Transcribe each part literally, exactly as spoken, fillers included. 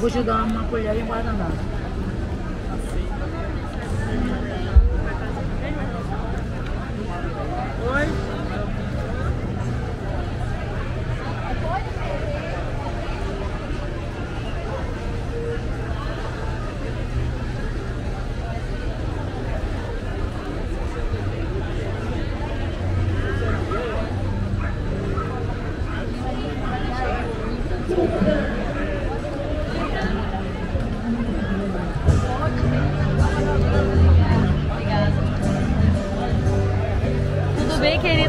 Vou te dar uma colher e um guaraná. Oi? Thank you.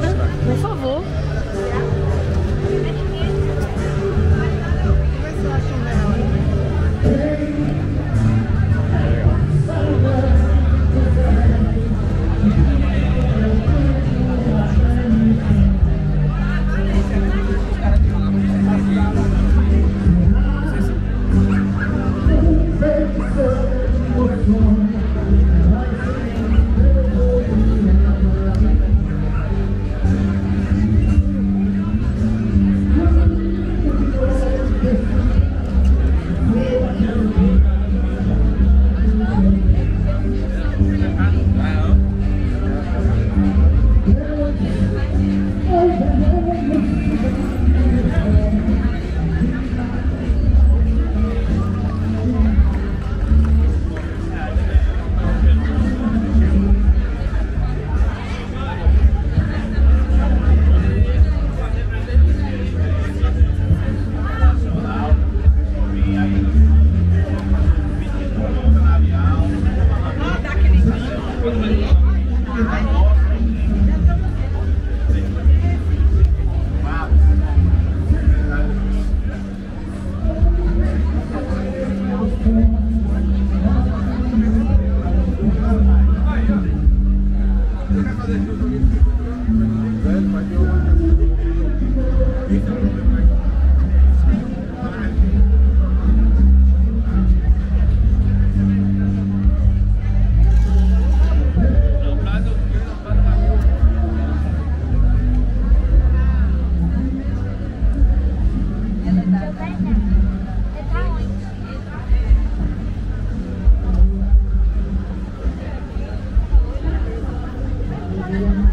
Não, não, não.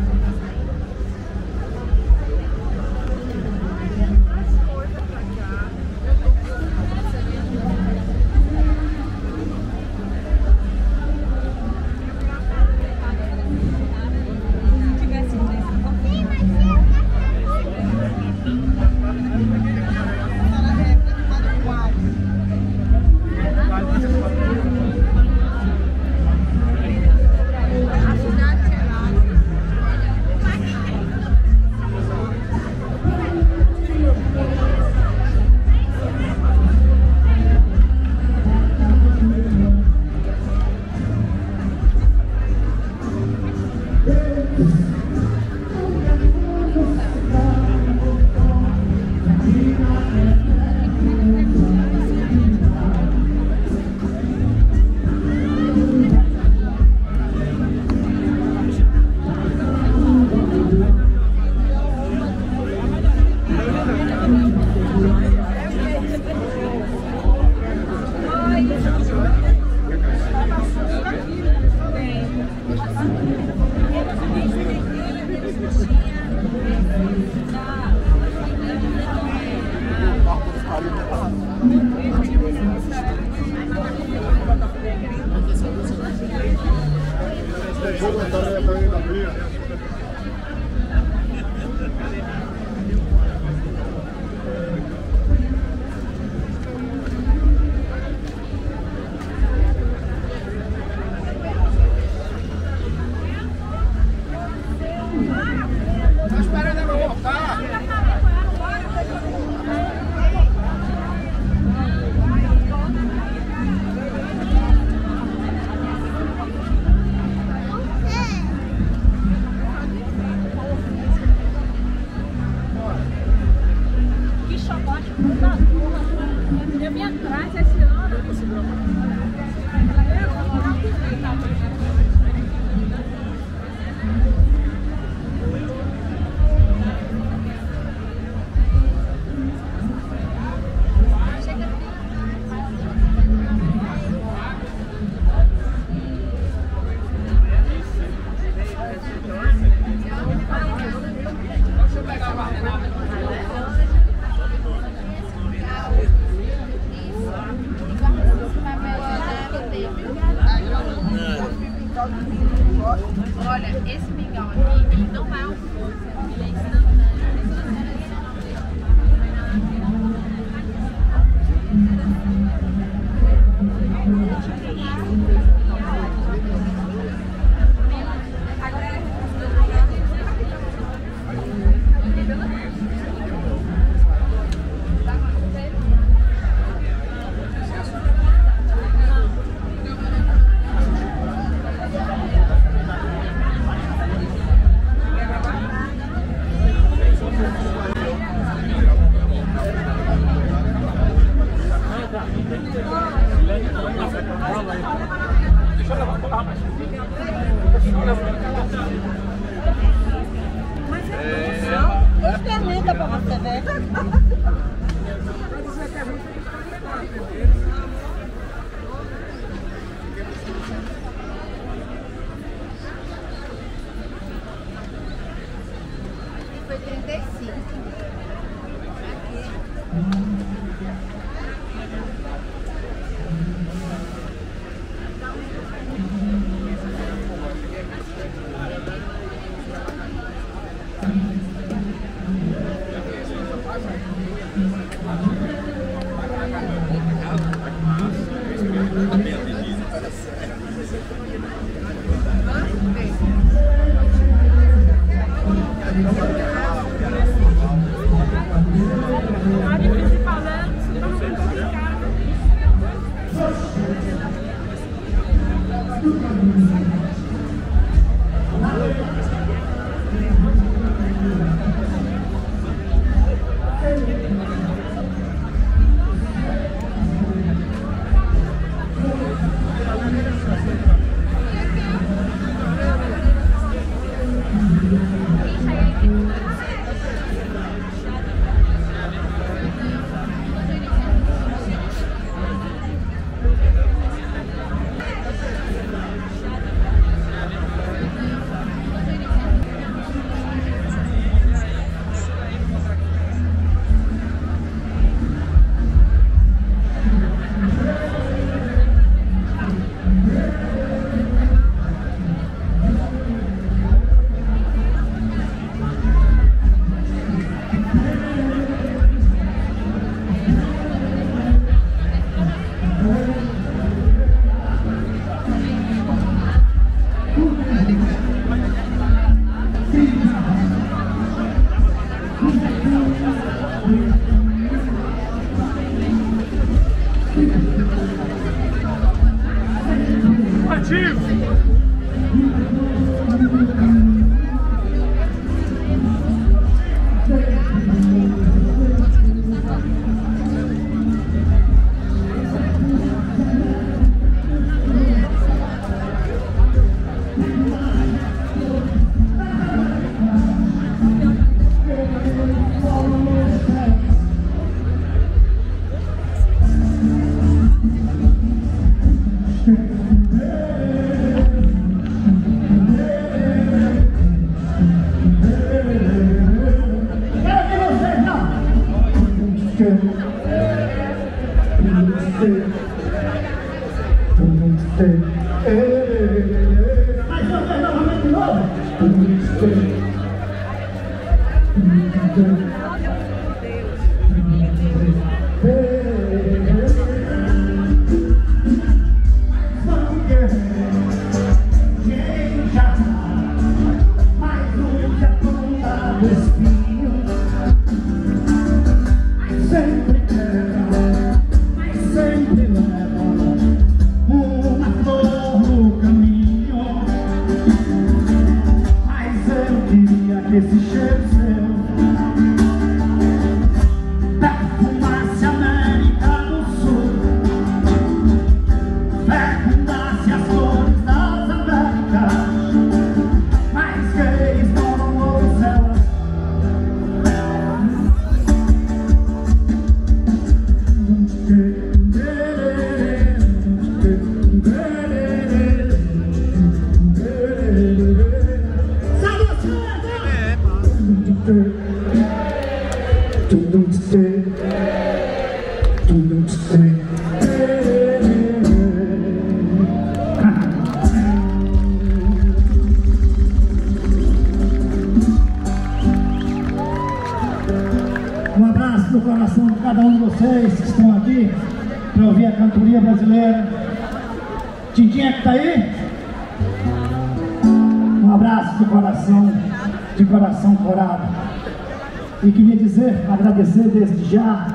E queria dizer, agradecer desde já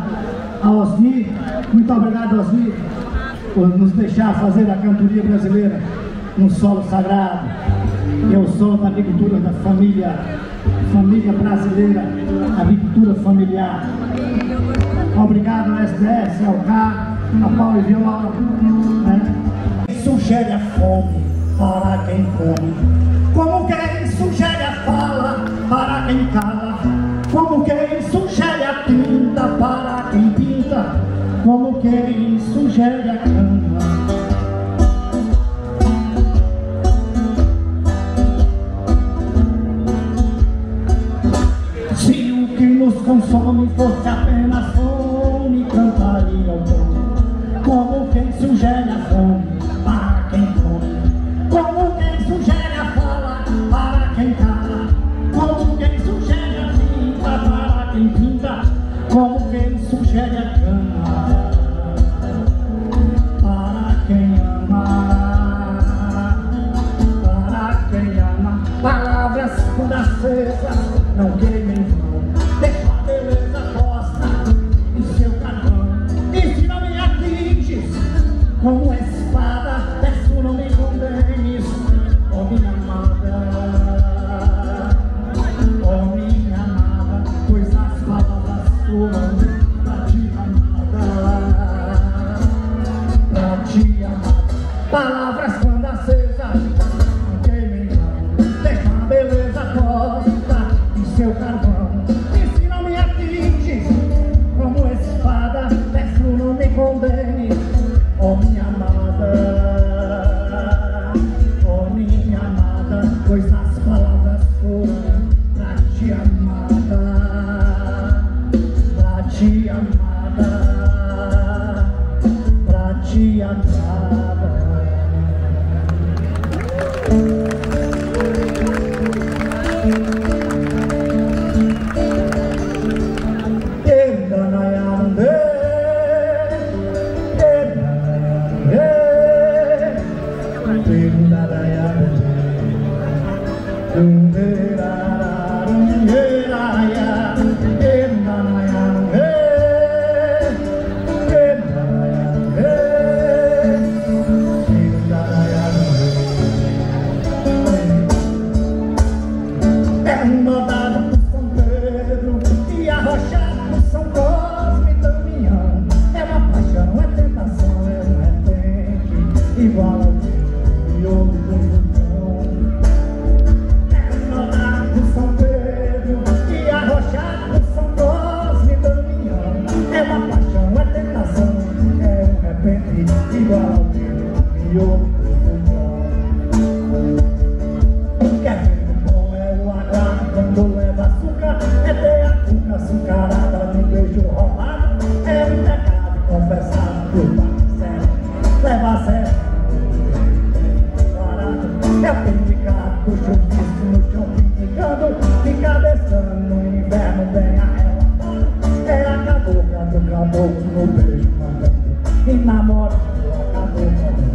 a Osni. Muito obrigado, Osni, por nos deixar fazer a cantoria brasileira num solo sagrado, que é o solo da agricultura da família, família brasileira, agricultura familiar. Obrigado ao S D R, ao C A R, a Paulo e Viola. Né? Sugere a fome para quem come, como quem sugere a fala para quem cala. Como quem sugere a tinta para quem pinta, como quem sugere a cama. Se o que nos consome fosse apenas fome, cantaria o bom. Como quem sugere a fome para quem come, como quem sugere a fala para quem cala, como quem sugere para quem pinta, como quem sugere a cama, para quem ama, para quem ama. Palavras fundacesas não queimem em vão, deixa a beleza posta em seu carvão. E se não me atinges como espada, peço não me condenes, ó minha amada. Palavras quando acesas não queimem não, deixa a beleza posta em seu carvão. E se não me atinges como espada, peço não me condene, ó minha amada, ó minha amada, pois as palavras foram pra ti amada, pra ti amada, pra ti amada. Quer ver o bom é o agradador. Puxando isso no chão, ficando, fica cabeçando no inverno, vem a ela. Ela acabou, canto, acabou, no beijo, mandando. E namora, acabou, acabou.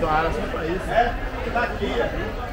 tua área só pra isso. É, tá aqui.